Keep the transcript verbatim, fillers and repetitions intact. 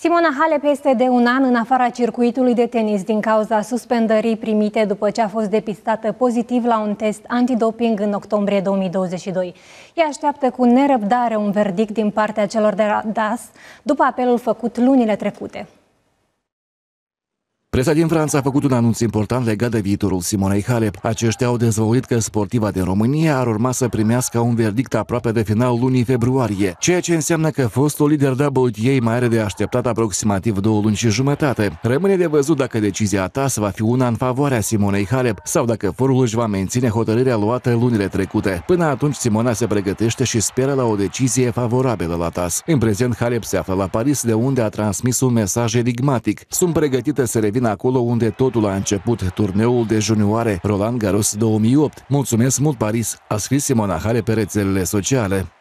Simona Halep este de un an în afara circuitului de tenis din cauza suspendării primite după ce a fost depistată pozitiv la un test antidoping în octombrie două mii douăzeci și doi. Ea așteaptă cu nerăbdare un verdict din partea celor de la T A S după apelul făcut lunile trecute. Presa din Franța a făcut un anunț important legat de viitorul Simonei Halep. Aceștia au dezvăluit că sportiva din România ar urma să primească un verdict aproape de final lunii februarie, ceea ce înseamnă că fostul lider W T A mai are de așteptat aproximativ două luni și jumătate. Rămâne de văzut dacă decizia T A S va fi una în favoarea Simonei Halep sau dacă forul își va menține hotărârea luată lunile trecute. Până atunci, Simona se pregătește și speră la o decizie favorabilă la T A S. În prezent, Halep se află la Paris, de unde a transmis un mesaj enigmatic. Sunt pregătită să revin acolo unde totul a început, turneul de junioare Roland Garros două mii opt. Mulțumesc mult, Paris, a scris Simona Halep pe rețelele sociale.